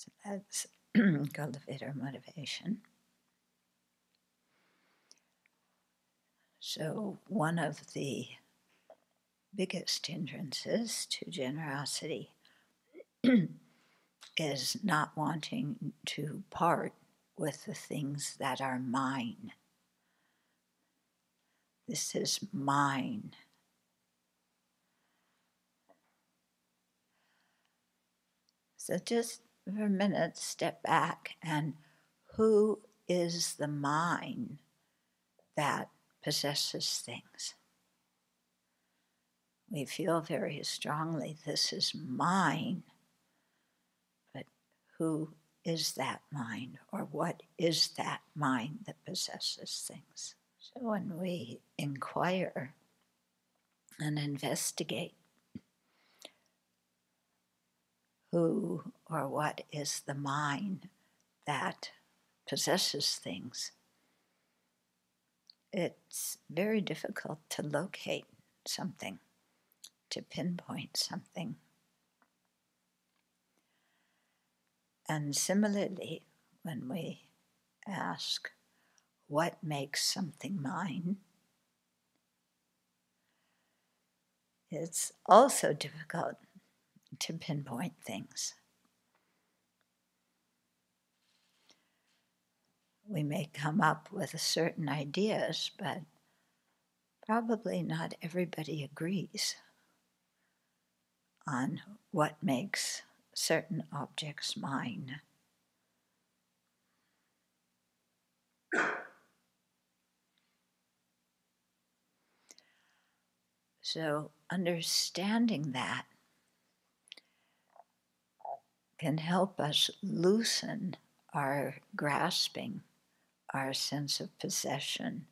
So that's cultivator motivation. So one of the biggest hindrances to generosity is not wanting to part with the things that are mine. This is mine. So just for a minute, step back, and who is the mine that possesses things? We feel very strongly, this is mine, but who is that mine, or what is that mine that possesses things? So when we inquire and investigate who or what is the mine that possesses things, it's very difficult to locate something, to pinpoint something. And similarly, when we ask, what makes something mine? It's also difficult to pinpoint things. We may come up with certain ideas, but probably not everybody agrees on what makes certain objects mine. So understanding that can help us loosen our grasping, our sense of possession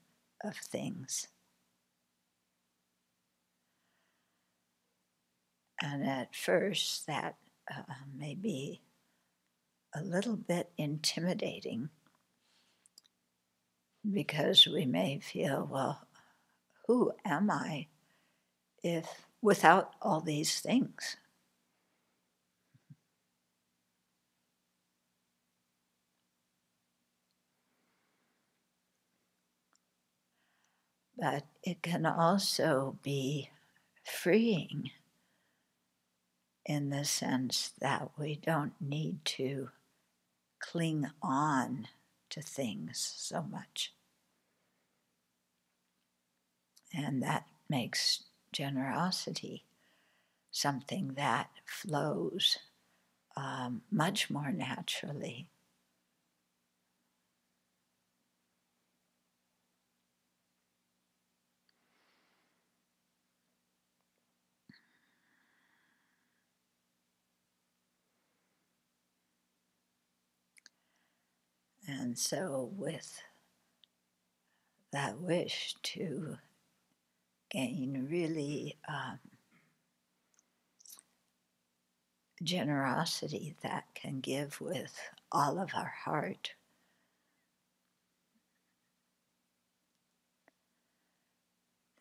of things. And at first that may be a little bit intimidating, because we may feel, well, who am I if without all these things? But it can also be freeing in the sense that we don't need to cling on to things so much. And that makes generosity something that flows much more naturally. And so with that wish to gain really generosity that can give with all of our heart,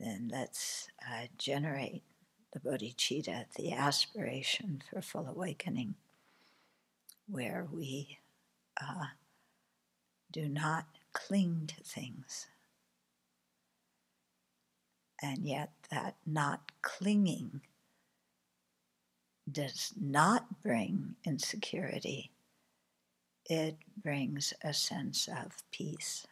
then let's generate the bodhicitta, the aspiration for full awakening, where we do not cling to things. And yet that not clinging does not bring insecurity. It brings a sense of peace.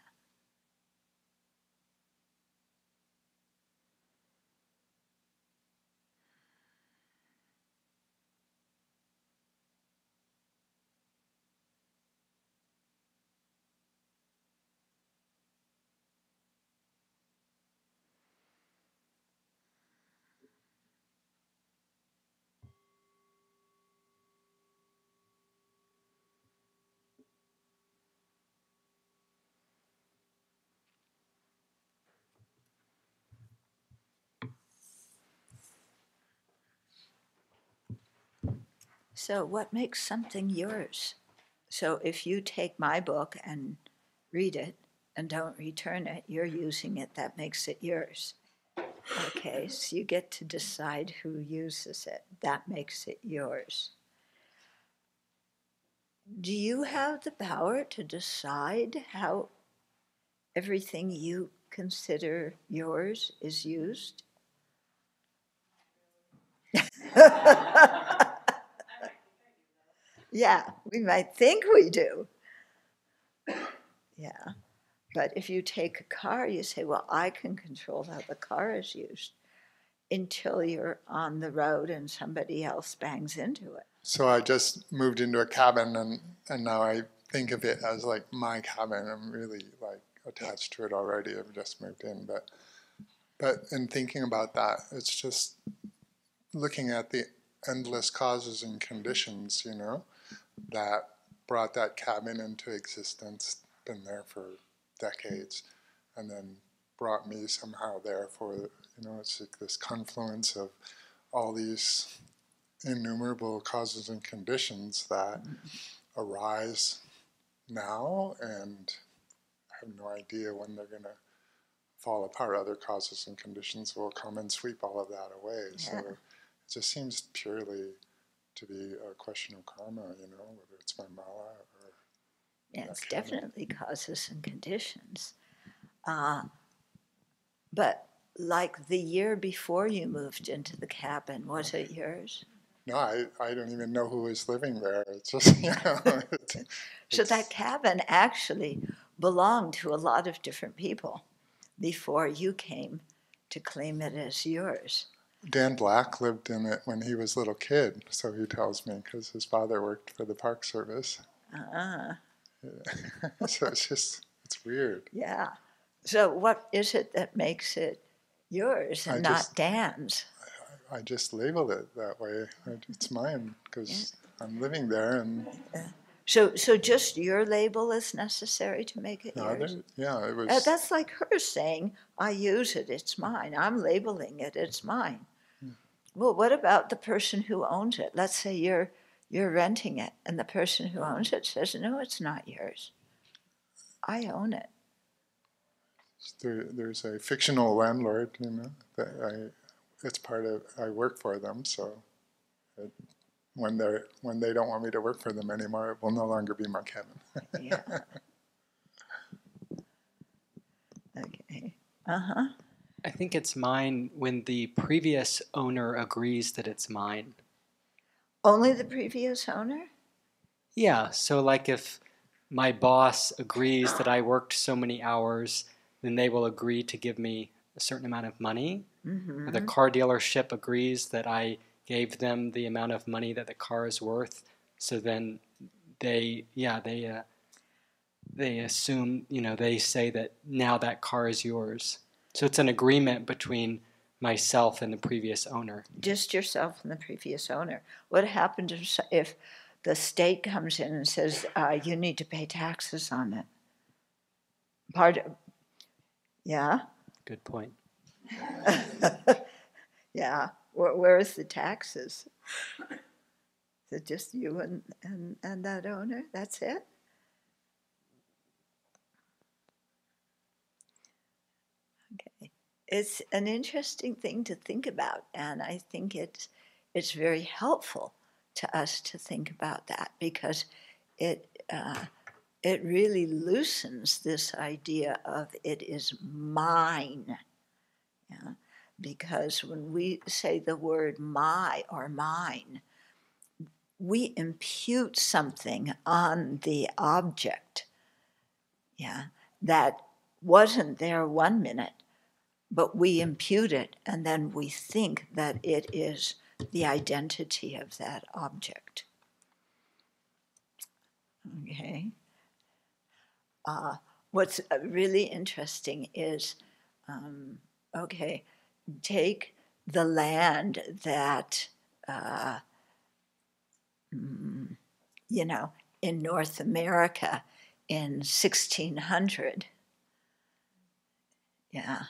So what makes something yours? So if you take my book and read it and don't return it, you're using it, that makes it yours. Okay, so you get to decide who uses it. That makes it yours. do you have the power to decide how everything you consider yours is used? Yeah, we might think we do. Yeah, but if you take a car, you say, well, I can control how the car is used, until you're on the road and somebody else bangs into it. So I just moved into a cabin, and now I think of it as like my cabin. I'm really like attached to it already. I've just moved in, but in thinking about that, it's just looking at the endless causes and conditions, you know, that brought that cabin into existence, been there for decades, and then brought me somehow there for, you know, it's like this confluence of all these innumerable causes and conditions that arise now, and I have no idea when they're going to fall apart. Other causes and conditions will come and sweep all of that away. Yeah. So it just seems purely to be a question of karma, you know, whether it's my mala or... Yeah, it's definitely causes and conditions. But like the year before you moved into the cabin, was it yours? No, I don't even know who was living there. It's just, you know... So that cabin actually belonged to a lot of different people before you came to claim it as yours. Dan Black lived in it when he was a little kid, so he tells me, because his father worked for the Park Service. Yeah. So it's just, it's weird. Yeah. So what is it that makes it yours and not Dan's? I just label it that way. It's mine, because I'm living there. And So just your label is necessary to make it yours? Yeah, it was... that's like her saying, I use it, it's mine. I'm labeling it, it's mine. Well, what about the person who owns it? Let's say you're renting it, and the person who owns it says, no, it's not yours. I own it. There's a fictional landlord, you know, that it's part of, I work for them, so when they don't want me to work for them anymore, it will no longer be my cabin. Yeah. Okay. I think it's mine when the previous owner agrees that it's mine. Only the previous owner? Yeah, so like if my boss agrees that I worked so many hours, then they will agree to give me a certain amount of money. Or the car dealership agrees that I gave them the amount of money that the car is worth, so then they assume, you know, they say that now that car is yours. So it's an agreement between myself and the previous owner. Just yourself and the previous owner. What happens if the state comes in and says, you need to pay taxes on it? Yeah? Good point. Yeah. Where is the taxes? Is it just you and that owner? That's it? Okay. It's an interesting thing to think about, and I think it's very helpful to us to think about that, because it really loosens this idea of it is mine. Yeah? Because when we say the word my or mine, we impute something on the object, yeah, that wasn't there one minute, but we impute it, and then we think that it is the identity of that object. Okay. What's really interesting is, okay, take the land that, you know, in North America in 1600. Yeah,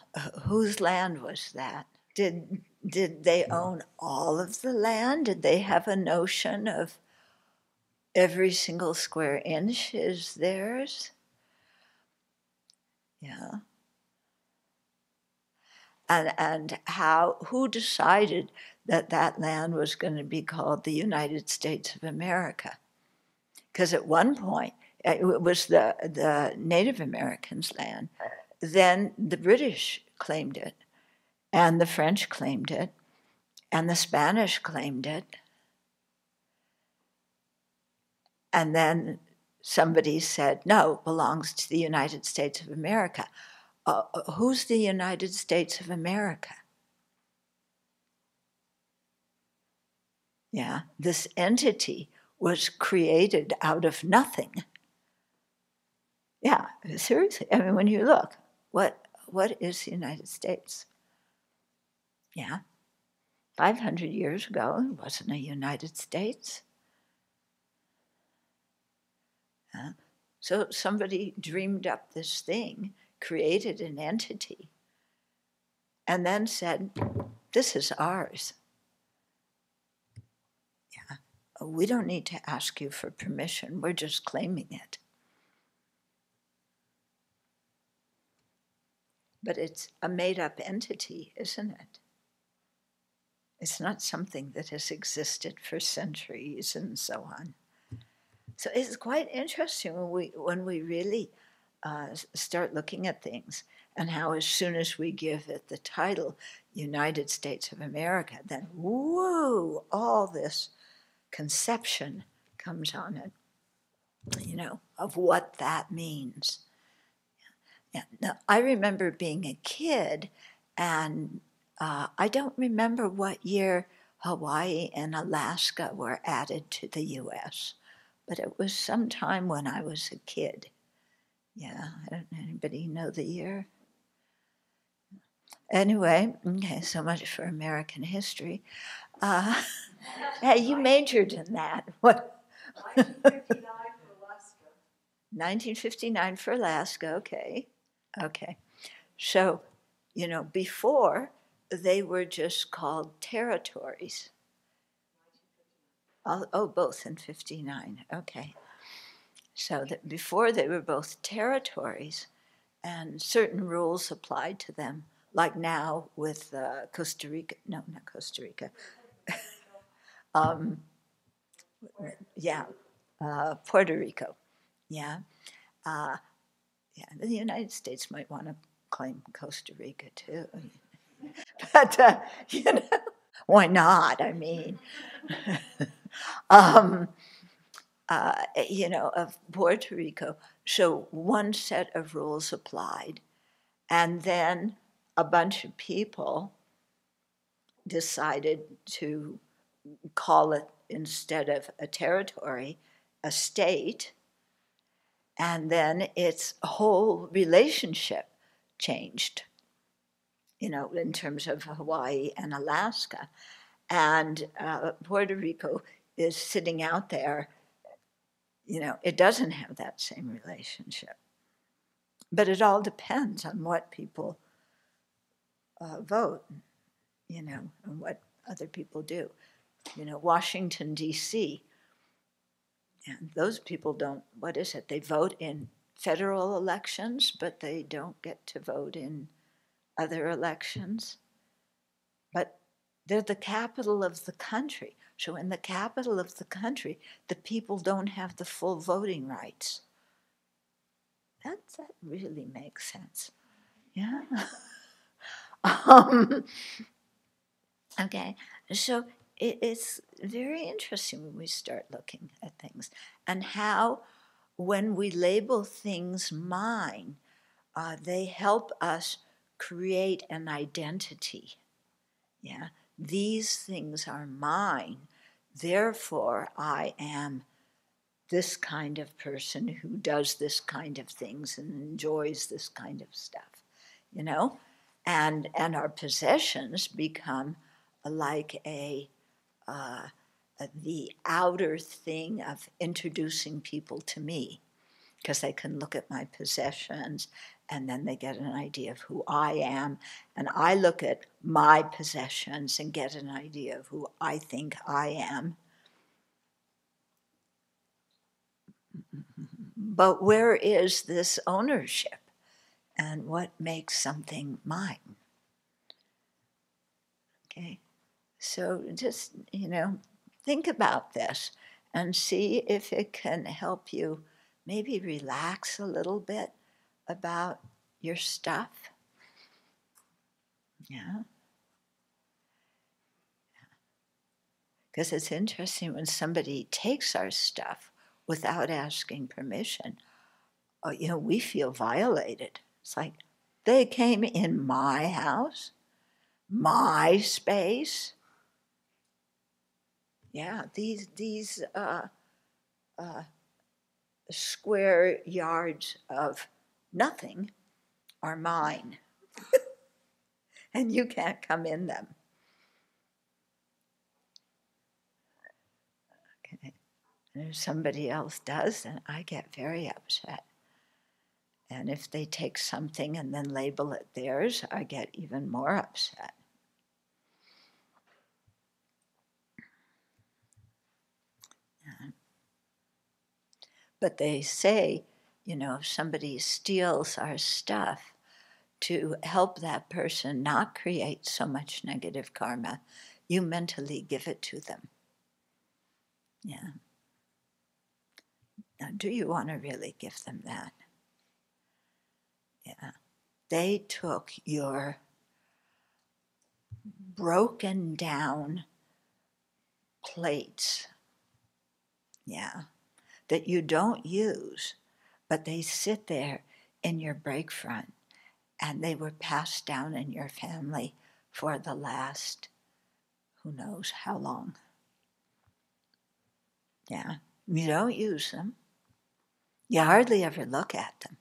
whose land was that? Did they own all of the land? Did they have a notion of every single square inch is theirs? Yeah. And how, who decided that that land was going to be called the United States of America? because at one point it was the Native Americans' land. Then the British claimed it, and the French claimed it, and the Spanish claimed it. And then somebody said, no, it belongs to the United States of America. Who's the United States of America? Yeah, this entity was created out of nothing. Yeah, seriously. I mean, when you look, what is the United States? Yeah, 500 years ago, it wasn't a United States. So somebody dreamed up this thing, created an entity, and then said, this is ours. Yeah. We don't need to ask you for permission. We're just claiming it. But it's a made-up entity, isn't it? It's not something that has existed for centuries and so on. So it's quite interesting when we really start looking at things, and how as soon as we give it the title United States of America, then whoa, all this conception comes on it, you know, of what that means. Yeah. Now, I remember being a kid, and I don't remember what year Hawaii and Alaska were added to the U.S., but it was sometime when I was a kid. Yeah, anybody know the year? Anyway, okay, so much for American history. Hey, you majored in that. What? 1959 for Alaska. 1959 for Alaska, okay. Okay. So, you know, before they were just called territories. Oh, both in 59, okay. So that before they were both territories, and certain rules applied to them, like now with Costa Rica, no, not Costa Rica. Puerto Rico, yeah. Yeah, the United States might want to claim Costa Rica too. But, you know, why not, I mean. You know, of Puerto Rico. So one set of rules applied, and then a bunch of people decided to call it, instead of a territory, a state, and then its whole relationship changed, you know, in terms of Hawaii and Alaska. And Puerto Rico is sitting out there, you know, it doesn't have that same relationship. But it all depends on what people vote, you know, and what other people do. You know, Washington, D.C., and those people don't, what is it? They vote in federal elections, but they don't get to vote in other elections. But they're the capital of the country. So in the capital of the country, the people don't have the full voting rights. That really makes sense. Yeah. Okay, so it's very interesting when we start looking at things, and how when we label things mine, they help us create an identity. Yeah. These things are mine, therefore I am this kind of person who does this kind of things and enjoys this kind of stuff, you know? And our possessions become like the outer thing of introducing people to me, because they can look at my possessions, and then they get an idea of who I am, and I look at my possessions and get an idea of who I think I am. But where is this ownership, and what makes something mine? Okay, so just, you know, think about this and see if it can help you maybe relax a little bit about your stuff. Yeah. Because it's interesting when somebody takes our stuff without asking permission. Oh, you know, we feel violated. It's like, they came in my house, my space. Yeah, these square yards of nothing are mine. And you can't come in them. Okay. And if somebody else does, then I get very upset. And if they take something and then label it theirs, I get even more upset. Yeah. But they say, you know, if somebody steals our stuff, to help that person not create so much negative karma, you mentally give it to them. Yeah. Now, do you want to really give them that? Yeah, they took your broken down plates, yeah, that you don't use, but they sit there in your break front, and they were passed down in your family for the last, who knows how long. Yeah, you don't use them. You hardly ever look at them.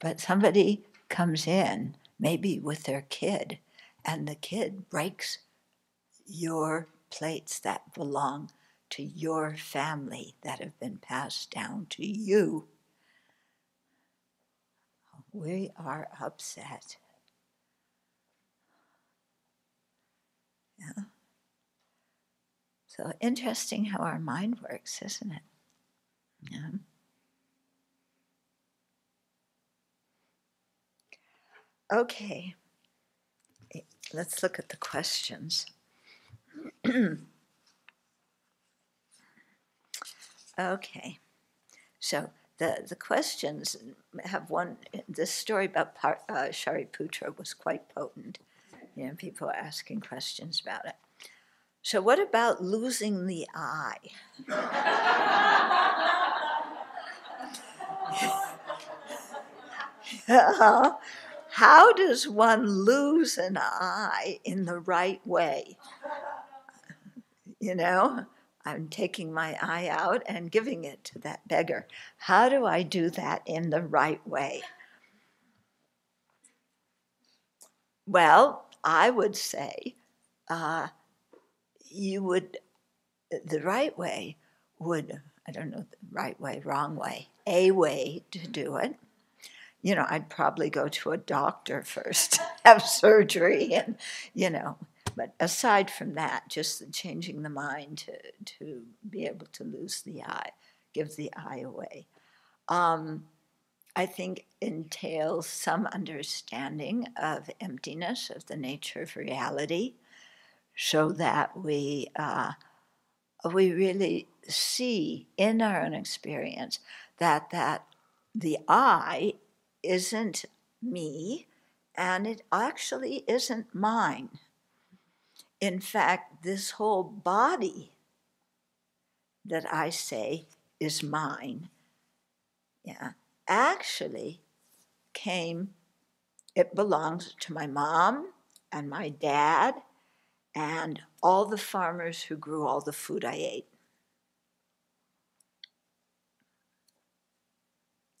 But somebody comes in, maybe with their kid, and the kid breaks your plates that belong to your family that have been passed down to you. We are upset. Yeah. So interesting how our mind works, isn't it? Yeah. Okay, let's look at the questions. Okay, so the questions have one. The story about Shariputra was quite potent. You know, people are asking questions about it. So, what about losing the eye? Yeah. How does one lose an eye in the right way? You know, I'm taking my eye out and giving it to that beggar. How do I do that in the right way? Well, I would say the right way would, I don't know, right way, wrong way, a way to do it. You know, I'd probably go to a doctor first, have surgery, and, you know. But aside from that, just changing the mind to be able to lose the eye, give the eye away, I think entails some understanding of emptiness, of the nature of reality, so that we really see in our own experience that the eye isn't me, and it actually isn't mine. In fact, this whole body that I say is mine, yeah, actually it belongs to my mom and my dad and all the farmers who grew all the food I ate.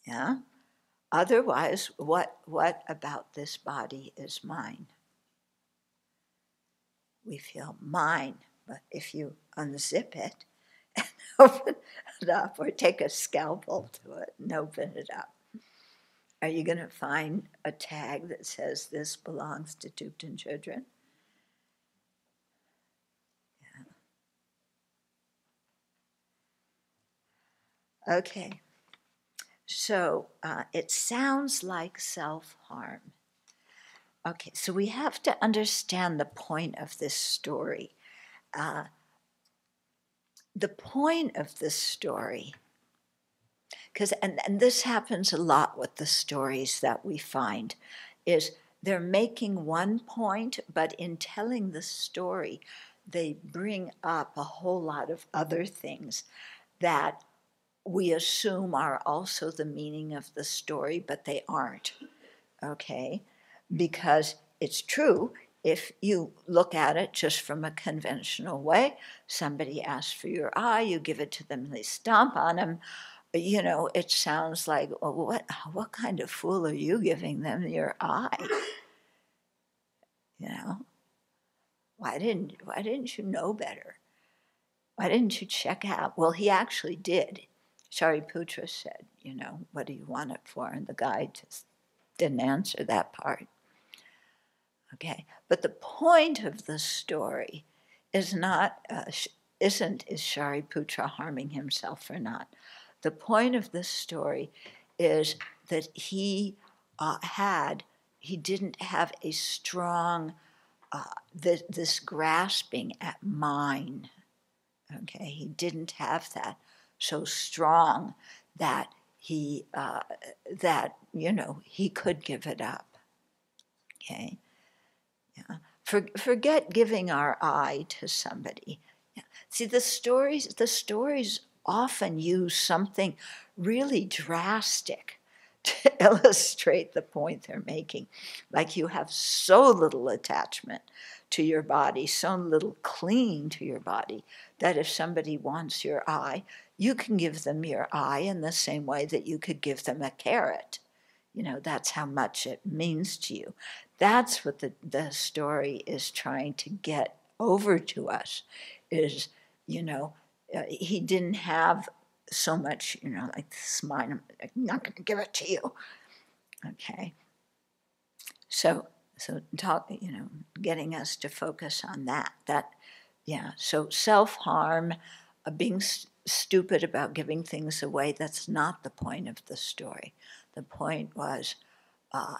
Yeah? Otherwise, what about this body is mine? We feel mine, but if you unzip it and open it up, or take a scalpel to it and open it up, are you going to find a tag that says this belongs to Thupten children? Yeah. Okay. So it sounds like self-harm. Okay, so we have to understand the point of this story. the point of this story, because and this happens a lot with the stories that we find, is they're making one point, but in telling the story, they bring up a whole lot of other things that we assume are also the meaning of the story, but they aren't, okay? Because it's true, if you look at it just from a conventional way, somebody asks for your eye, you give it to them, they stomp on them, you know, it sounds like, well, what kind of fool are you giving them your eye? You know? Why didn't you know better? Why didn't you check out? Well, he actually did. Shariputra said, you know, what do you want it for? And the guy just didn't answer that part. Okay, but the point of the story is not, is Shariputra harming himself or not? The point of this story is that he didn't have a strong this grasping at mine, okay? He didn't have that so strong that he could give it up, okay? Yeah. Forget giving our eye to somebody. Yeah. See, the stories often use something really drastic to illustrate the point they're making. Like, you have so little attachment to your body, so little clinging to your body, that if somebody wants your eye, you can give them your eye in the same way that you could give them a carrot. You know, that's how much it means to you. That's what the story is trying to get over to us, is, you know, he didn't have so much, you know, like, this is mine, I'm not going to give it to you. Okay. So talk, you know, getting us to focus on that. Yeah, so self-harm, being stupid about giving things away, that's not the point of the story. The point was, the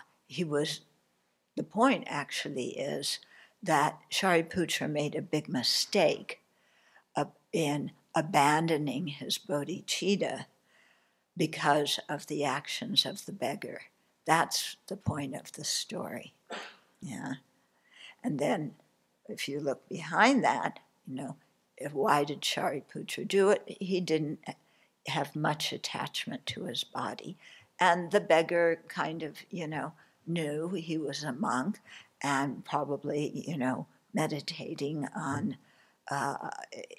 point actually is that Shariputra made a big mistake in abandoning his bodhicitta because of the actions of the beggar. That's the point of the story, yeah. And then if you look behind that, you know, why did Shariputra do it? He didn't have much attachment to his body. And the beggar kind of, you know, knew he was a monk and probably, you know, meditating on,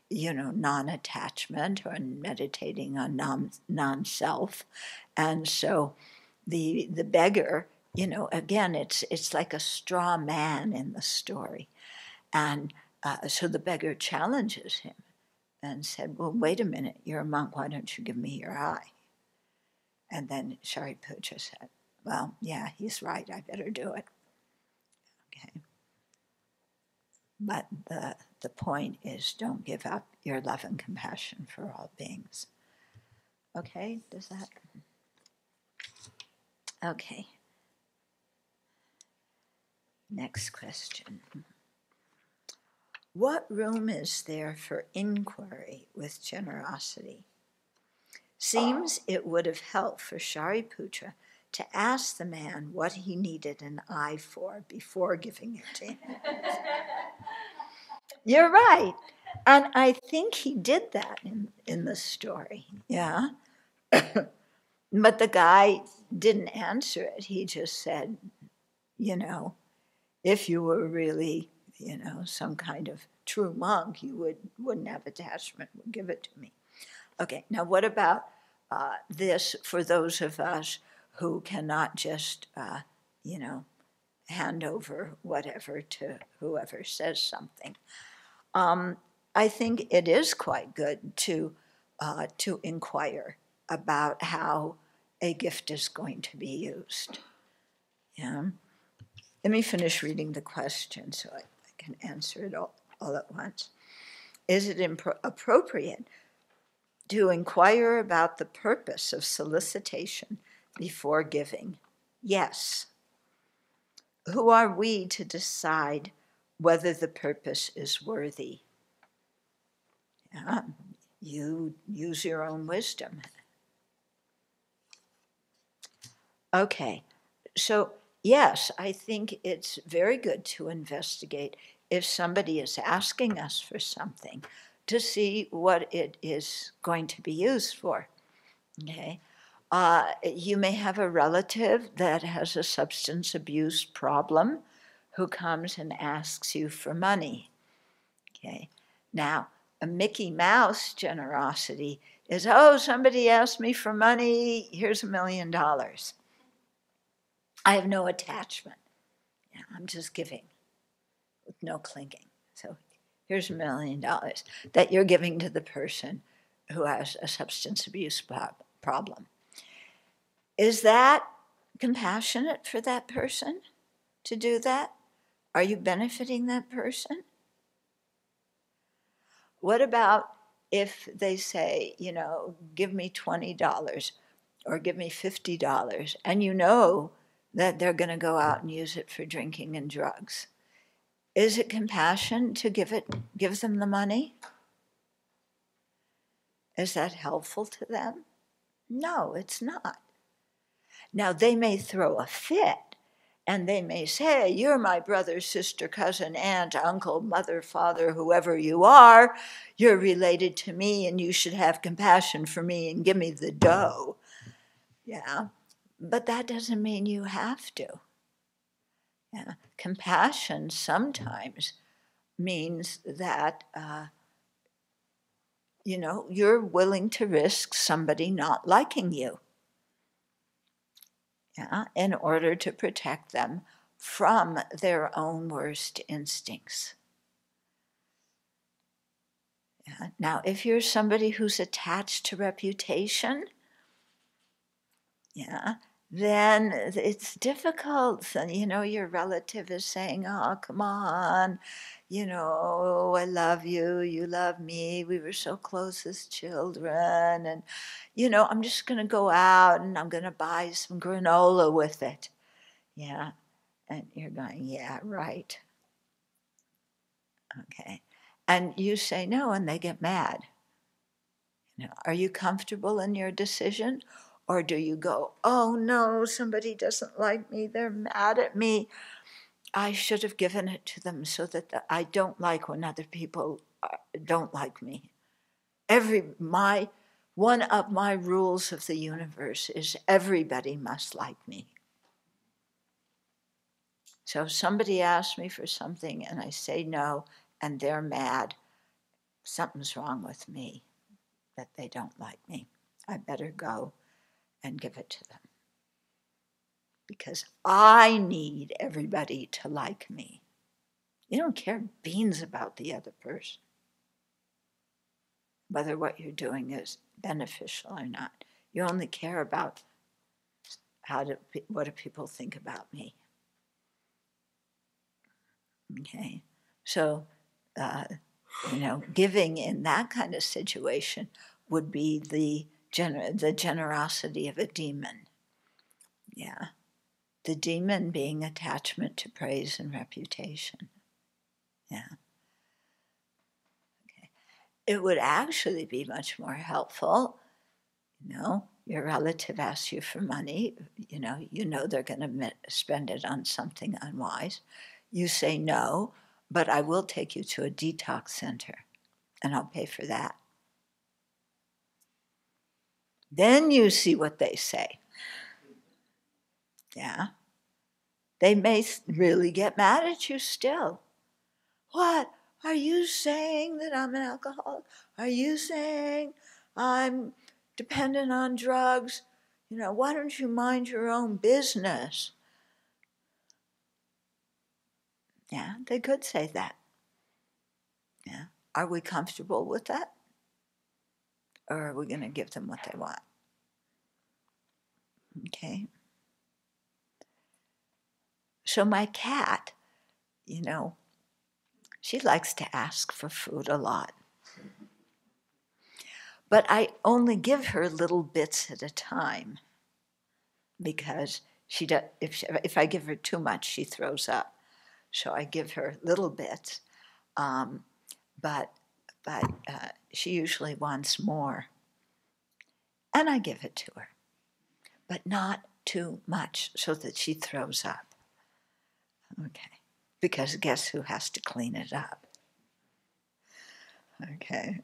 you know, non-attachment or meditating on non-self. And so the beggar, you know, again, it's like a straw man in the story. And so the beggar challenges him and said, well, wait a minute, you're a monk, why don't you give me your eye? And then Shariputra said, well, yeah, he's right, I better do it. Okay. But the point is, don't give up your love and compassion for all beings. Okay, does that? Okay. Next question. What room is there for inquiry with generosity? Seems it would have helped for Shariputra to ask the man what he needed an eye for before giving it to him. You're right. And I think he did that in the story, yeah? But the guy didn't answer it. He just said, you know, if you were really, you know, some kind of true monk, you wouldn't have attachment, would give it to me. Okay, now what about this for those of us who cannot just, you know, hand over whatever to whoever says something? I think it is quite good to inquire about how a gift is going to be used. Yeah. Let me finish reading the question so I can answer it all at once. Is it appropriate to inquire about the purpose of solicitation before giving? Yes. Who are we to decide whether the purpose is worthy? Yeah. you use your own wisdom. Okay, so yes, I think it's very good to investigate if somebody is asking us for something to see what it is going to be used for, okay? You may have a relative that has a substance abuse problem who comes and asks you for money, okay? Now, a Mickey Mouse generosity is, oh, somebody asked me for money, here's $1 million. I have no attachment, yeah, I'm just giving with no clinging. So here's $1 million that you're giving to the person who has a substance abuse problem. Is that compassionate for that person to do that? Are you benefiting that person? What about if they say, you know, give me $20 or give me $50, and you know that they're going to go out and use it for drinking and drugs? Is it compassion to give them the money? Is that helpful to them? No, it's not. Now, they may throw a fit, and they may say, you're my brother, sister, cousin, aunt, uncle, mother, father, whoever you are, you're related to me, and you should have compassion for me and give me the dough. Yeah, but that doesn't mean you have to. Yeah. Compassion sometimes means that, you know, you're willing to risk somebody not liking you. Yeah, in order to protect them from their own worst instincts. Yeah. Now, if you're somebody who's attached to reputation, yeah, then it's difficult. You know, your relative is saying, oh, come on, you know, I love you, you love me, we were so close as children, and, you know, I'm just going to go out and I'm going to buy some granola with it. Yeah, and you're going, yeah, right. Okay, and you say no and they get mad. You know, are you comfortable in your decision? Or do you go, oh no, somebody doesn't like me, they're mad at me, I should have given it to them so that I don't like when other people don't like me. One of my rules of the universe is everybody must like me. So if somebody asks me for something and I say no and they're mad, something's wrong with me that they don't like me. I better go and give it to them, because I need everybody to like me. You don't care beans about the other person, whether what you're doing is beneficial or not. You only care about what do people think about me. Okay, so you know, giving in that kind of situation would be the generosity of a demon. Yeah. The demon being attachment to praise and reputation. Yeah. Okay. It would actually be much more helpful, you know, your relative asks you for money, you know they're going to spend it on something unwise. You say no, but I will take you to a detox center and I'll pay for that. Then you see what they say. Yeah. They may really get mad at you still. What? Are you saying that I'm an alcoholic? Are you saying I'm dependent on drugs? You know, why don't you mind your own business? Yeah, they could say that. Yeah. Are we comfortable with that? Or are we going to give them what they want? Okay. So my cat, you know, she likes to ask for food a lot. But I only give her little bits at a time, because she does, if I give her too much, she throws up. So I give her little bits. But but she usually wants more. And I give it to her, but not too much so that she throws up. Okay, because guess who has to clean it up? Okay.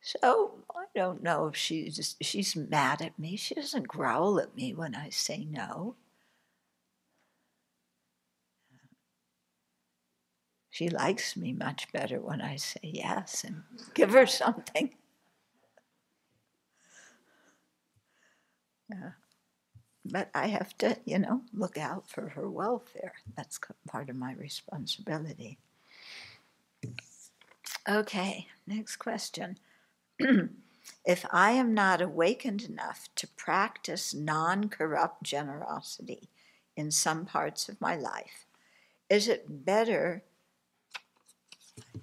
So I don't know if she's mad at me. She doesn't growl at me when I say no. She likes me much better when I say yes and give her something. Yeah. But I have to, you know, look out for her welfare. That's part of my responsibility. Okay, next question. If I am not awakened enough to practice non-corrupt generosity in some parts of my life, is it better...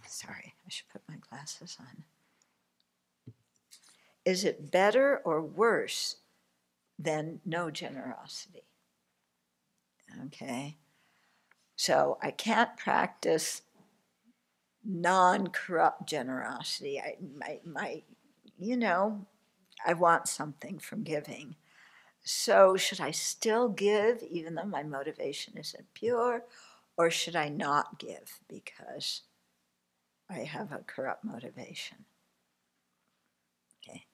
Sorry, I should put my glasses on. Is it better or worse than no generosity? Okay. So I can't practice non-corrupt generosity. I want something from giving. So should I still give even though my motivation isn't pure, or should I not give because I have a corrupt motivation? Okay.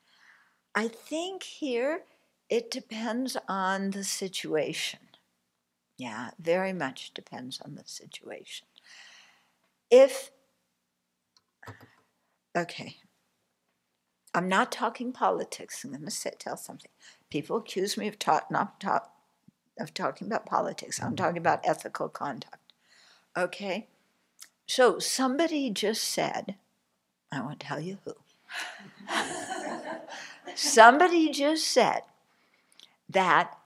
I think here it depends on the situation. Yeah, very much depends on the situation. Okay, I'm not talking politics. I'm going to tell something. People accuse me of talking about politics. I'm talking about ethical conduct. Okay, so somebody just said, I won't tell you who. Somebody just said that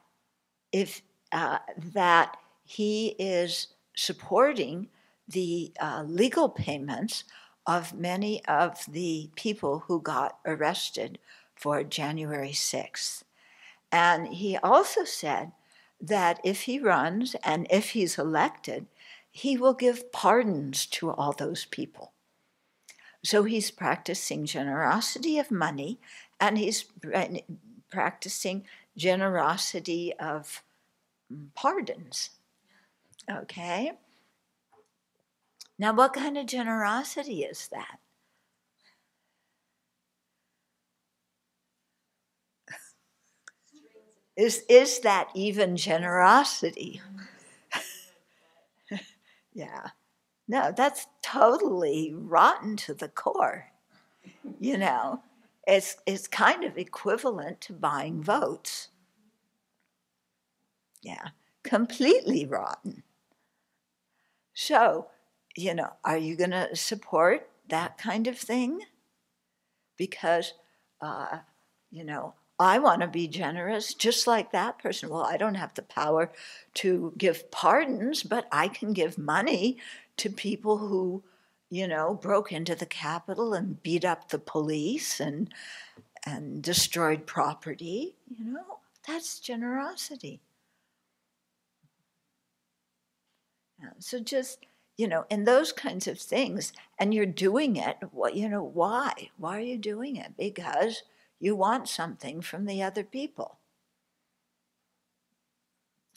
that he is supporting the legal payments of many of the people who got arrested for January 6th. And he also said that if he runs and if he's elected, he will give pardons to all those people. So he's practicing generosity of money, and he's practicing generosity of pardons, okay? Now, what kind of generosity is that? Is that even generosity? Yeah. No, that's totally rotten to the core. You know, it's kind of equivalent to buying votes. Yeah, completely rotten. So, you know, are you going to support that kind of thing? Because, you know, I want to be generous just like that person. Well, I don't have the power to give pardons, but I can give money to people who, you know, broke into the Capitol and beat up the police and destroyed property. You know, that's generosity. So just... you know, and those kinds of things, and you're doing it, you know, why? Why are you doing it? Because you want something from the other people.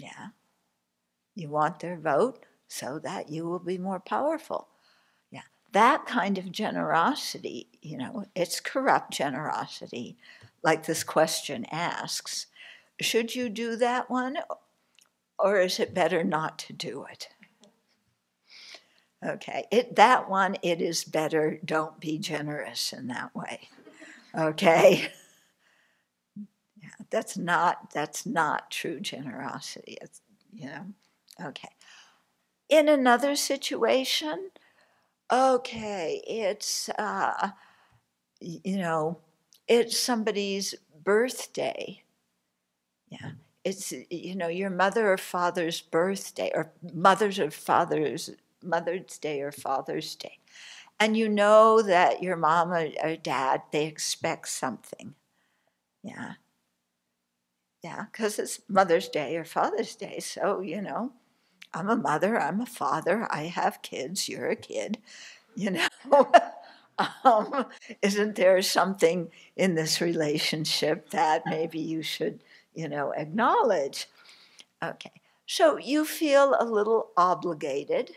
Yeah. You want their vote so that you will be more powerful. Yeah. That kind of generosity, you know, it's corrupt generosity, like this question asks. Should you do that one, or is it better not to do it? Okay, it is better, don't be generous in that way, okay? Yeah, that's not true generosity, it's, you know, okay. In another situation, okay, it's, you know, it's somebody's birthday, yeah. It's, you know, your mother or father's birthday, or Mother's Day or Father's Day, and you know that your mom or dad, they expect something, yeah, because it's Mother's Day or Father's Day, so, you know, I'm a mother, I'm a father, I have kids, you're a kid, you know? Isn't there something in this relationship that maybe you should, you know, acknowledge? Okay, so you feel a little obligated.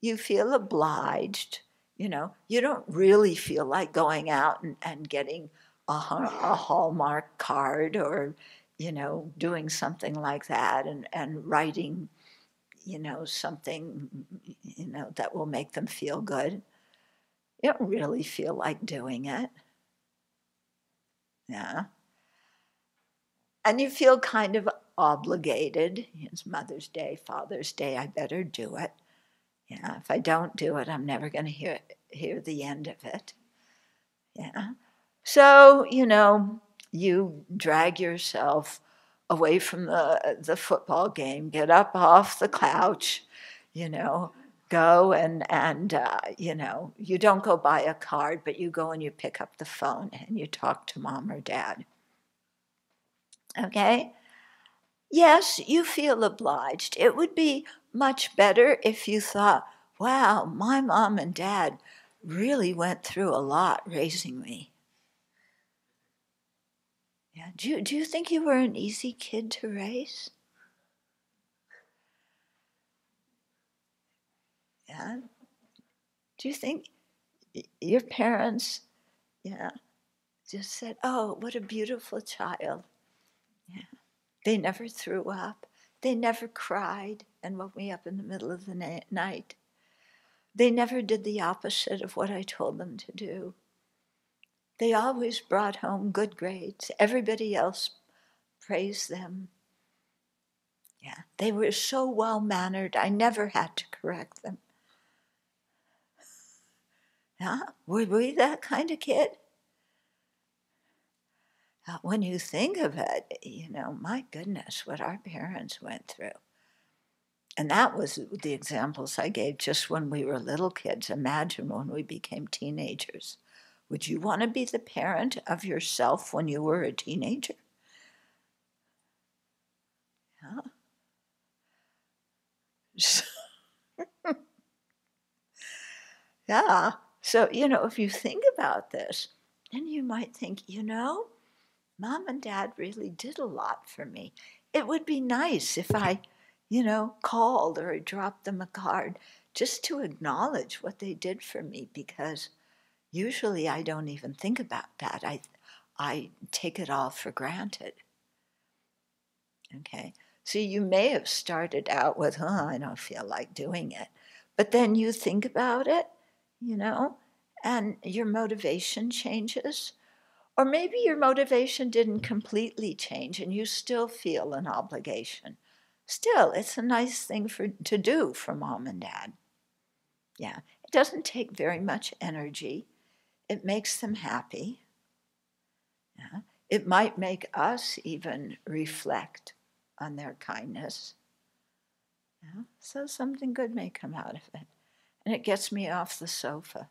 You feel obliged. You know, you don't really feel like going out and getting a Hallmark card or, you know, doing something like that and writing, you know, something, you know, that will make them feel good. You don't really feel like doing it. Yeah. And you feel kind of obligated. It's Mother's Day, Father's Day, I better do it. Yeah, if I don't do it, I'm never going to hear the end of it. Yeah. So, you know, you drag yourself away from the football game, get up off the couch, you know, go and you know, you don't go buy a card, but you go and you pick up the phone and you talk to mom or dad. Okay? Yes, you feel obliged. It would be much better if you thought, wow, my mom and dad really went through a lot raising me. Yeah. Do you think you were an easy kid to raise? Yeah. Do you think your parents, yeah, just said, oh, what a beautiful child. Yeah. They never threw up. They never cried and woke me up in the middle of the night. They never did the opposite of what I told them to do. They always brought home good grades. Everybody else praised them. Yeah, they were so well-mannered, I never had to correct them. Yeah, were we that kind of kid? When you think of it, you know, my goodness, what our parents went through. And that was the examples I gave just when we were little kids. Imagine when we became teenagers. Would you want to be the parent of yourself when you were a teenager? Yeah. So yeah. So, you know, if you think about this, then you might think, you know, mom and dad really did a lot for me. It would be nice if I, you know, called or dropped them a card just to acknowledge what they did for me, because usually I don't even think about that. I take it all for granted. Okay, so you may have started out with, huh, I don't feel like doing it. But then you think about it, you know, and your motivation changes. Or maybe your motivation didn't completely change and you still feel an obligation. Still, it's a nice thing to do for mom and dad. Yeah, it doesn't take very much energy. It makes them happy. Yeah. It might make us even reflect on their kindness. Yeah. So something good may come out of it. And it gets me off the sofa,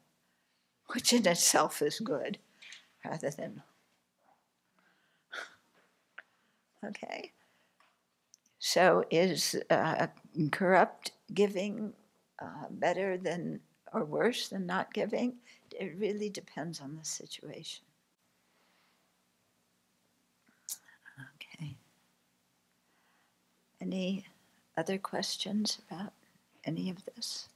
which in itself is good. Rather than, okay, so is corrupt giving better than or worse than not giving? It really depends on the situation. Okay, any other questions about any of this?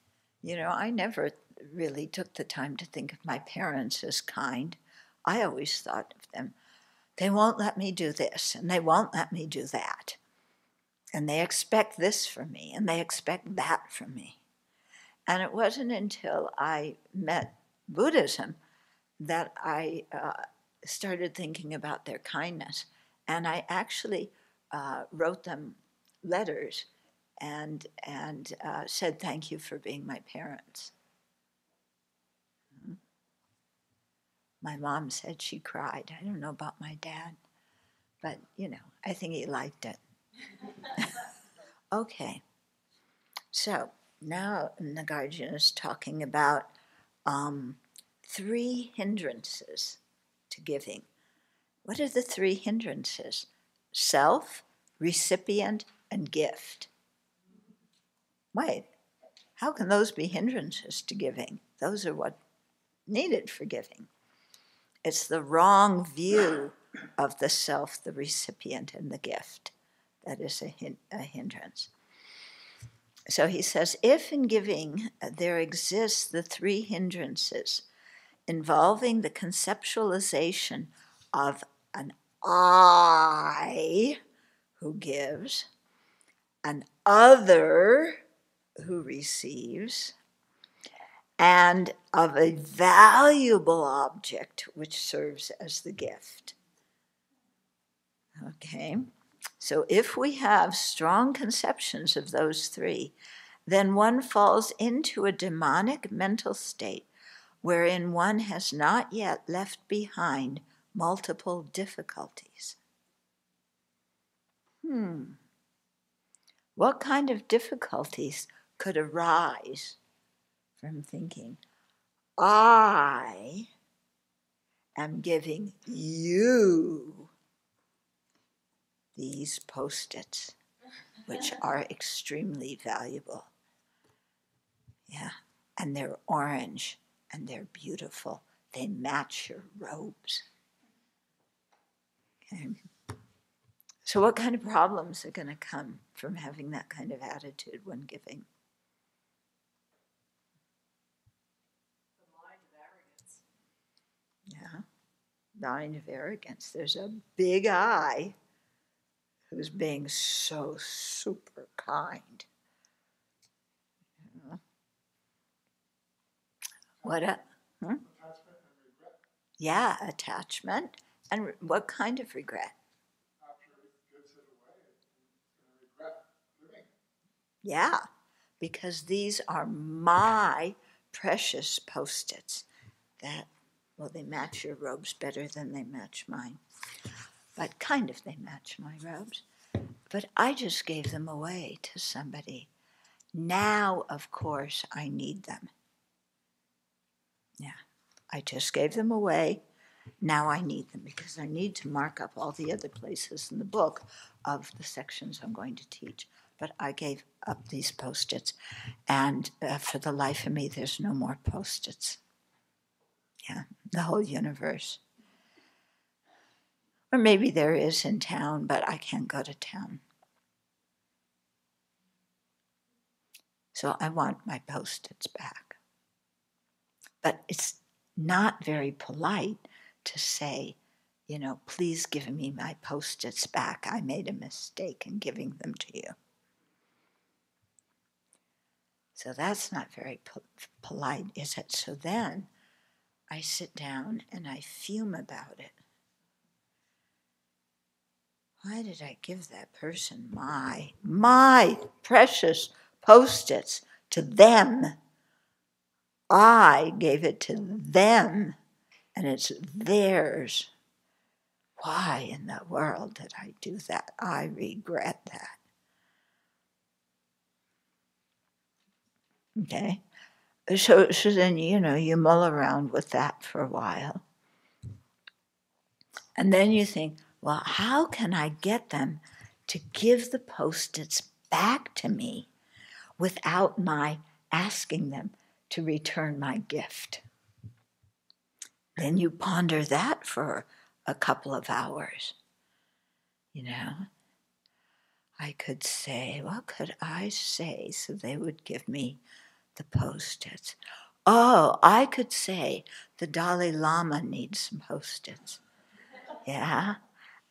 You know, I never really took the time to think of my parents as kind. I always thought of them, they won't let me do this, and they won't let me do that. And they expect this from me, and they expect that from me. And it wasn't until I met Buddhism that I started thinking about their kindness. And I actually wrote them letters and said, thank you for being my parents. My mom said she cried. I don't know about my dad, but, you know, I think he liked it. Okay, so now Nagarjuna is talking about 3 hindrances to giving. What are the 3 hindrances? Self, recipient, and gift. Wait, How can those be hindrances to giving? Those are what needed for giving. It's the wrong view of the self, the recipient, and the gift that is a hindrance. So he says, if in giving there exists the three hindrances involving the conceptualization of an I who gives, an other who receives, and of a valuable object which serves as the gift. Okay, so if we have strong conceptions of those three, then one falls into a demonic mental state wherein one has not yet left behind multiple difficulties. What kind of difficulties could arise from thinking, I am giving you these Post-its, which are extremely valuable. Yeah, and they're orange, and they're beautiful. They match your robes. Okay. So what kind of problems are going to come from having that kind of attitude when giving? The mind of arrogance. Yeah, mind of arrogance. There's a big I who's being so super kind. Yeah. What a... Attachment and regret. Yeah, attachment. And what kind of regret? Yeah, because these are my precious Post-its that, well, they match your robes better than they match mine. But kind of they match my robes. But I just gave them away to somebody. Now, of course, I need them. Yeah, I just gave them away. Now I need them because I need to mark up all the other places in the book of the sections I'm going to teach. But I gave up these Post-its, and for the life of me, there's no more Post-its. Yeah, the whole universe. Or maybe there is in town, but I can't go to town. So I want my Post-its back. But it's not very polite to say, you know, please give me my Post-its back. I made a mistake in giving them to you. So that's not very polite, is it? So then I sit down and I fume about it. Why did I give that person my precious Post-its to them? I gave it to them, and it's theirs. Why in the world did I do that? I regret that. Okay, so then, you know, you mull around with that for a while. And then you think, well, how can I get them to give the Post-its back to me without my asking them to return my gift? Then you ponder that for a couple of hours, you know. I could say, what could I say so they would give me the Post-its? Oh, I could say the Dalai Lama needs some Post-its. Yeah?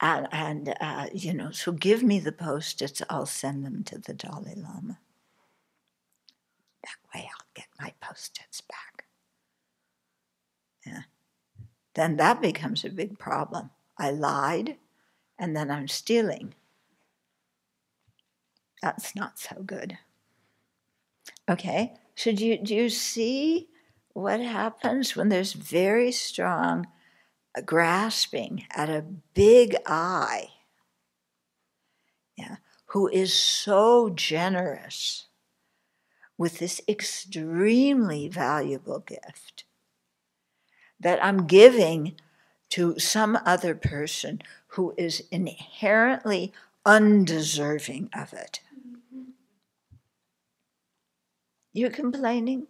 And you know, so give me the Post-its, I'll send them to the Dalai Lama. That way I'll get my Post-its back. Yeah. Then that becomes a big problem. I lied, and then I'm stealing. That's not so good. Okay, so do you see what happens when there's very strong grasping at a big I, yeah, who is so generous with this extremely valuable gift that I'm giving to some other person who is inherently undeserving of it. You're complaining?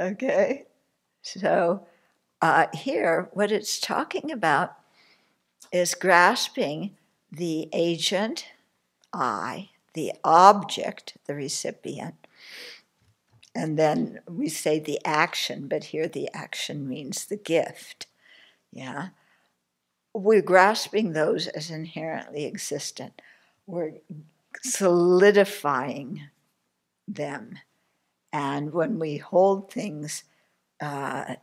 Okay. So here, what it's talking about is grasping the agent, I, the object, the recipient, and then we say the action, but here the action means the gift. Yeah, we're grasping those as inherently existent. We're solidifying them, and when we hold things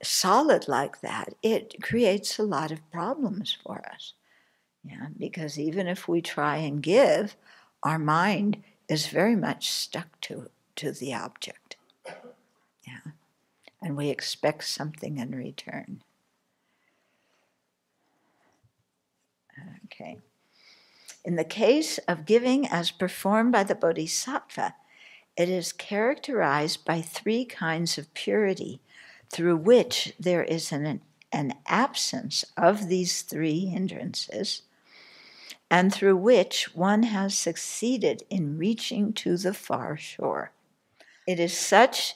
solid like that, it creates a lot of problems for us. Yeah, because even if we try and give, our mind is very much stuck to the object. Yeah, and we expect something in return. Okay. In the case of giving as performed by the bodhisattva, it is characterized by three kinds of purity, through which there is an absence of these three hindrances, and through which one has succeeded in reaching to the far shore. It is such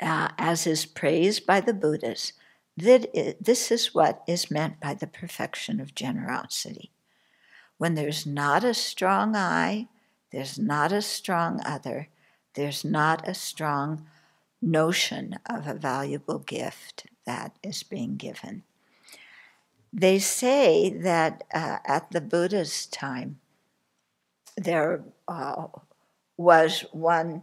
as is praised by the Buddhas, that this is what is meant by the perfection of generosity. When there's not a strong I, there's not a strong other, there's not a strong notion of a valuable gift that is being given. They say that at the Buddha's time, there was one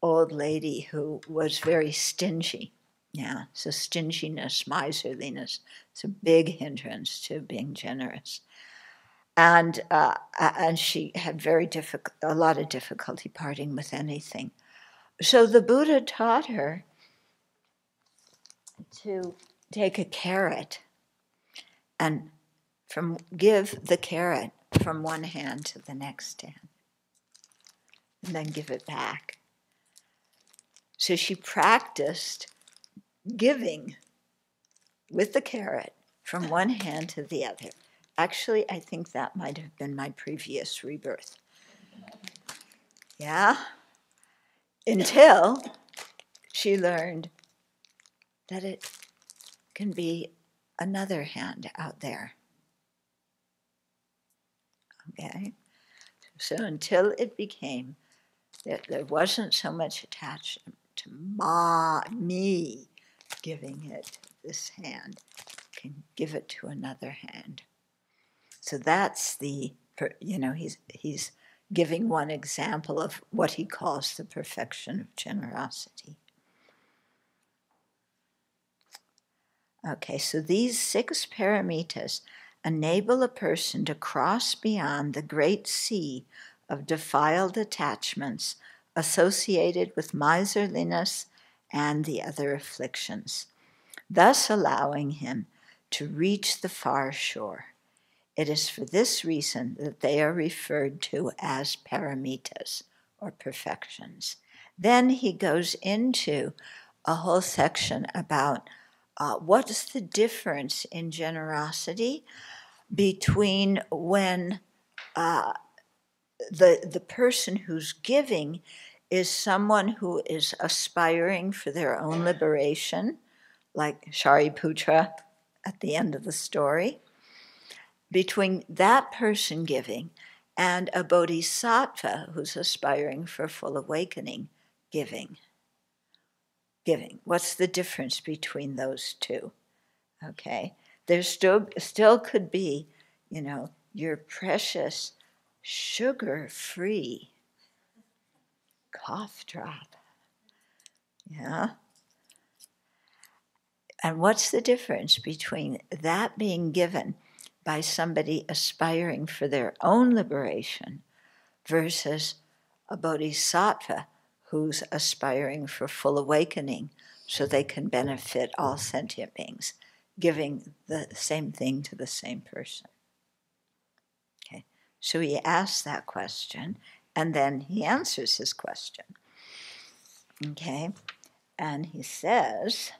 old lady who was very stingy. Yeah, so stinginess, miserliness, it's a big hindrance to being generous. And she had a lot of difficulty parting with anything. So the Buddha taught her to take a carrot and give the carrot from one hand to the next hand, and then give it back. So she practiced giving with the carrot from one hand to the other. Actually, I think that might have been my previous rebirth. Yeah? Until she learned that it can be another hand out there. Okay? So until it became that there wasn't so much attachment to me giving it, this hand can give it to another hand. So that's the, he's giving one example of what he calls the perfection of generosity. Okay, so these 6 paramitas enable a person to cross beyond the great sea of defiled attachments associated with miserliness and the other afflictions, thus allowing him to reach the far shore. It is for this reason that they are referred to as paramitas, or perfections. Then he goes into a whole section about what's the difference in generosity between when the person who's giving is someone who is aspiring for their own liberation, like Shariputra at the end of the story, between that person giving and a bodhisattva who's aspiring for full awakening giving. What's the difference between those two? Okay, there still could be, your precious sugar-free cough drop. Yeah. And what's the difference between that being given by somebody aspiring for their own liberation versus a bodhisattva who's aspiring for full awakening so they can benefit all sentient beings, giving the same thing to the same person? Okay, so he asks that question, and then he answers his question. Okay, and he says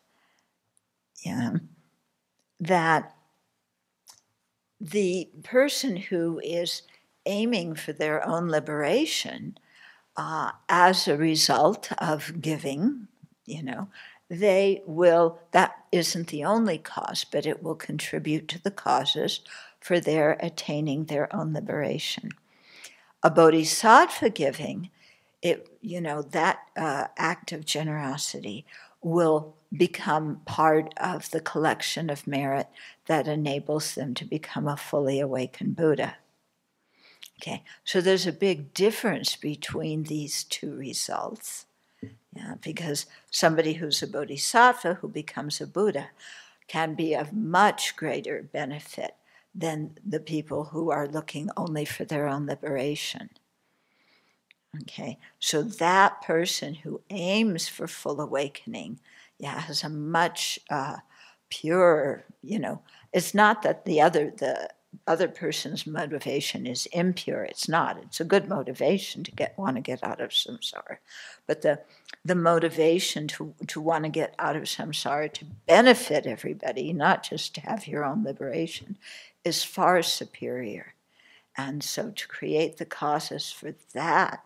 that the person who is aiming for their own liberation as a result of giving, you know, they will, that isn't the only cause, but it will contribute to the causes for their attaining their own liberation. A bodhisattva giving, that act of generosity will become part of the collection of merit that enables them to become a fully awakened Buddha. Okay, so there's a big difference between these two results. Yeah, because somebody who's a bodhisattva who becomes a Buddha can be of much greater benefit than the people who are looking only for their own liberation. Okay, so that person who aims for full awakening, yeah, has a much purer, you know, it's not that the other person's motivation is impure. It's not. It's a good motivation to want to get out of samsara. But the motivation to want to get out of samsara to benefit everybody, not just to have your own liberation, is far superior. And so to create the causes for that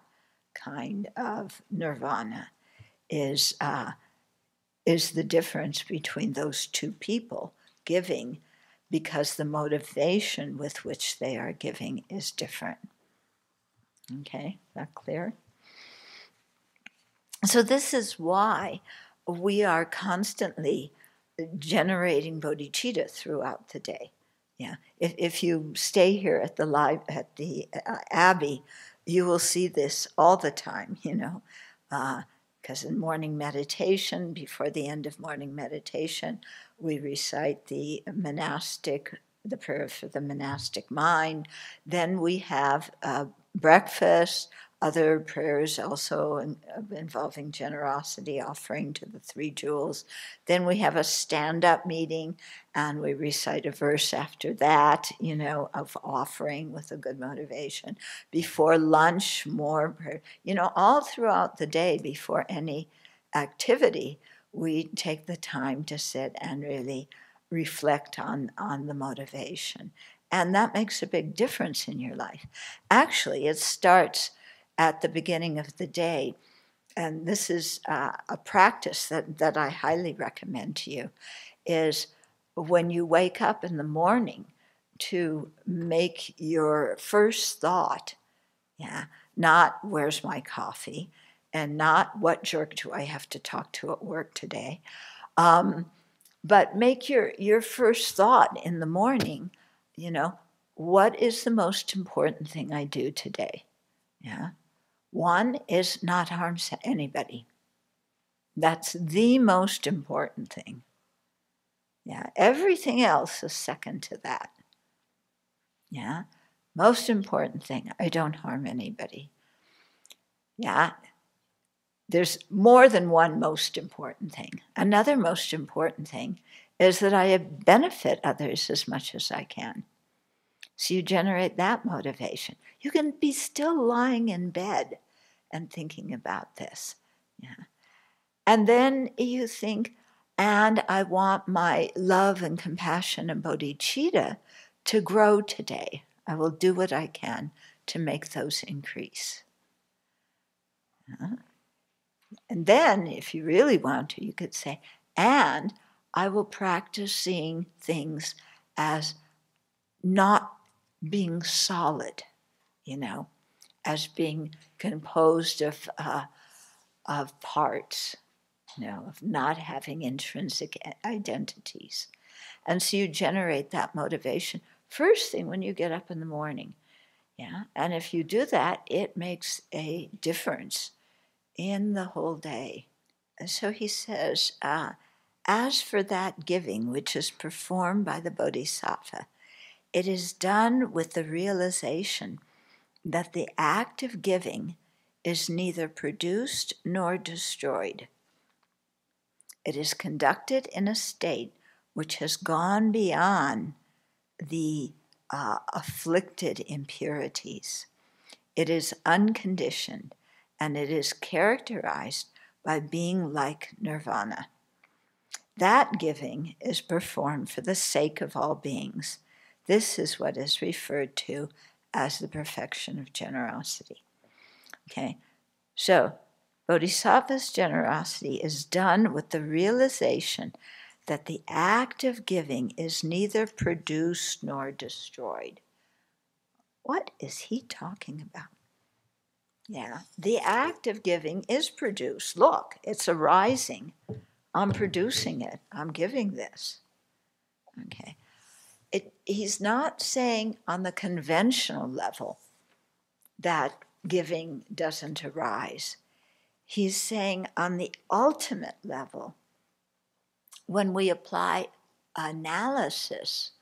kind of nirvana is the difference between those two people giving, because the motivation with which they are giving is different. Okay, is that clear? So this is why we are constantly generating bodhicitta throughout the day. Yeah, if you stay here at the Abbey, you will see this all the time, you know, because in morning meditation, before the end of morning meditation, we recite the prayer for the monastic mind. Then we have breakfast, other prayers also involving generosity, offering to the Three Jewels. Then we have a stand-up meeting, and we recite a verse after that, you know, of offering with a good motivation. Before lunch, more prayer. You know, all throughout the day, before any activity, we take the time to sit and really reflect on the motivation. And that makes a big difference in your life. Actually, it starts at the beginning of the day. And this is a practice that I highly recommend to you, is when you wake up in the morning to make your first thought, yeah, not where's my coffee, and not what jerk do I have to talk to at work today, but make your first thought in the morning, you know, what is the most important thing I do today? Yeah, one is not harm anybody. That's the most important thing. Yeah, everything else is second to that. Yeah, most important thing, I don't harm anybody. Yeah. There's more than one most important thing. Another most important thing is that I benefit others as much as I can. So you generate that motivation. You can be still lying in bed and thinking about this. Yeah. And then you think, and I want my love and compassion and bodhicitta to grow today. I will do what I can to make those increase. Yeah. And then, if you really want to, you could say, and I will practice seeing things as not being solid, you know, as being composed of parts, you know, of not having intrinsic identities. And so you generate that motivation first thing when you get up in the morning. Yeah, and if you do that, it makes a difference in the whole day. And so he says, as for that giving which is performed by the bodhisattva, it is done with the realization that the act of giving is neither produced nor destroyed. It is conducted in a state which has gone beyond the afflicted impurities. It is unconditioned, and it is characterized by being like nirvana. That giving is performed for the sake of all beings. This is what is referred to as the perfection of generosity. Okay, so bodhisattva's generosity is done with the realization that the act of giving is neither produced nor destroyed. What is he talking about? Yeah, the act of giving is produced. Look, it's arising. I'm producing it. I'm giving this. Okay. He's not saying on the conventional level that giving doesn't arise. He's saying on the ultimate level, when we apply analysis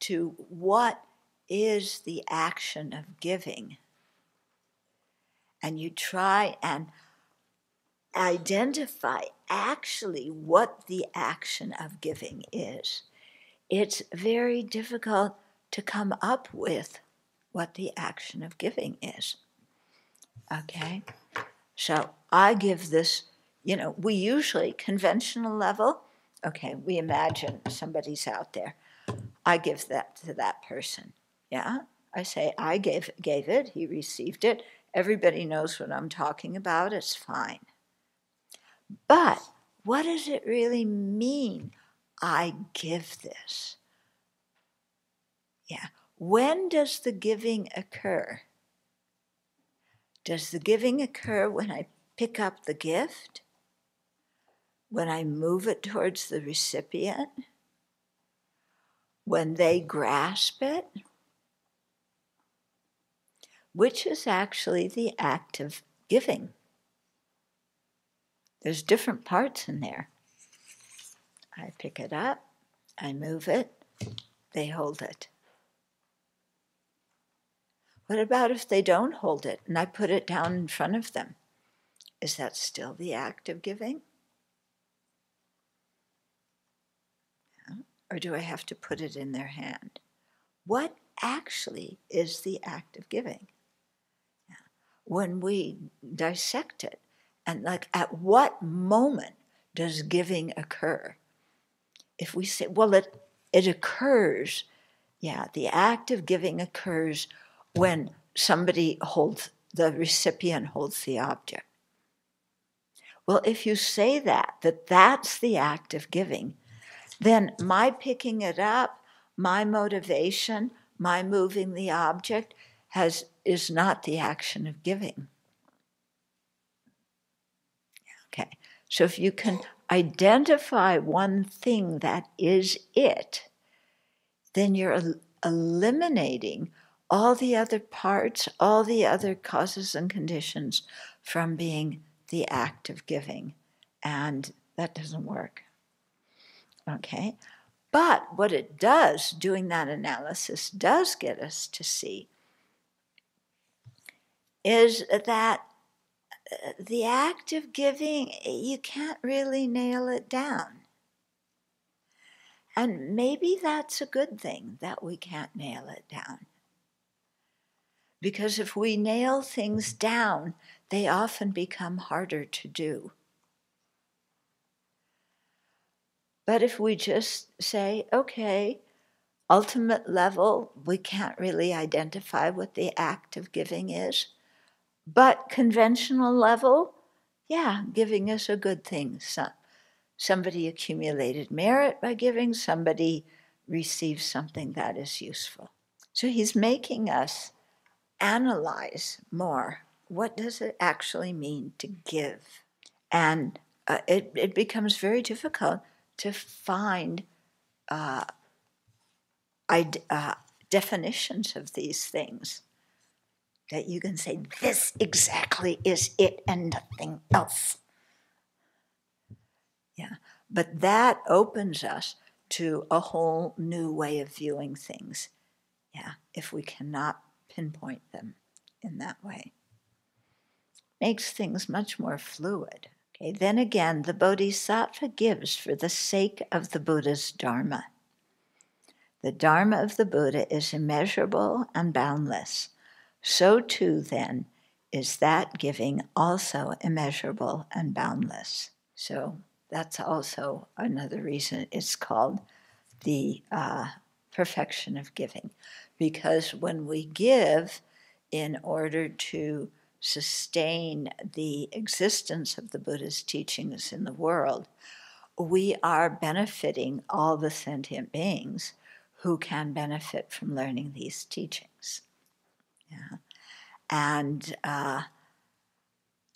to what is the action of giving, and you try and identify actually what the action of giving is, it's very difficult to come up with what the action of giving is. Okay? So I give this, you know, we usually, conventional level, okay, we imagine somebody's out there. I give that to that person. Yeah? I say, I gave it, he received it. Everybody knows what I'm talking about, it's fine. But what does it really mean, I give this? Yeah. When does the giving occur? Does the giving occur when I pick up the gift? When I move it towards the recipient? When they grasp it? Which is actually the act of giving. There's different parts in there. I pick it up, I move it, they hold it. What about if they don't hold it and I put it down in front of them? Is that still the act of giving? Yeah. Or do I have to put it in their hand? What actually is the act of giving? Yeah. When we dissect it, and like at what moment does giving occur? If we say, well, it occurs, yeah, the act of giving occurs when somebody holds, the recipient holds the object. Well, if you say that that's the act of giving, then my picking it up, my motivation, my moving the object is not the action of giving. Okay, so if you can identify one thing that is it, then you're eliminating all the other parts, all the other causes and conditions from being the act of giving. And that doesn't work. Okay, but what it does, doing that analysis, does get us to see is that the act of giving, you can't really nail it down. And maybe that's a good thing that we can't nail it down. Because if we nail things down, they often become harder to do. But if we just say, okay, ultimate level, we can't really identify what the act of giving is. But conventional level, yeah, giving is a good thing. Somebody accumulated merit by giving, somebody receives something that is useful. So he's making us analyze more. What does it actually mean to give? And it becomes very difficult to find definitions of these things. That you can say, this exactly is it and nothing else. Yeah, but that opens us to a whole new way of viewing things, yeah, if we cannot pinpoint them in that way. Makes things much more fluid. Okay, then again, the bodhisattva gives for the sake of the Buddha's dharma. The dharma of the Buddha is immeasurable and boundless. So too, then, is that giving also immeasurable and boundless. So that's also another reason it's called the perfection of giving. Because when we give in order to sustain the existence of the Buddha's teachings in the world, we are benefiting all the sentient beings who can benefit from learning these teachings. Yeah. And,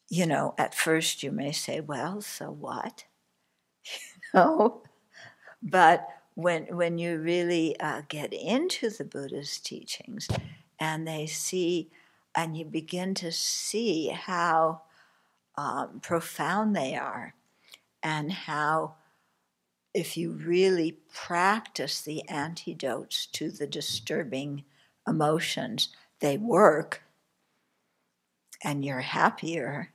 you know, at first you may say, well, so what? You know? But when you really get into the Buddha's teachings and they see, and you begin to see how profound they are, and how if you really practice the antidotes to the disturbing emotions, they work, and you're happier,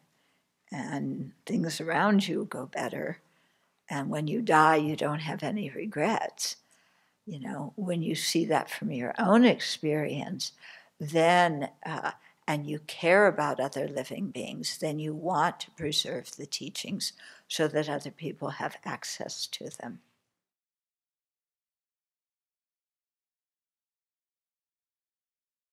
and things around you go better, and when you die, you don't have any regrets. You know, when you see that from your own experience, then, and you care about other living beings, then you want to preserve the teachings so that other people have access to them.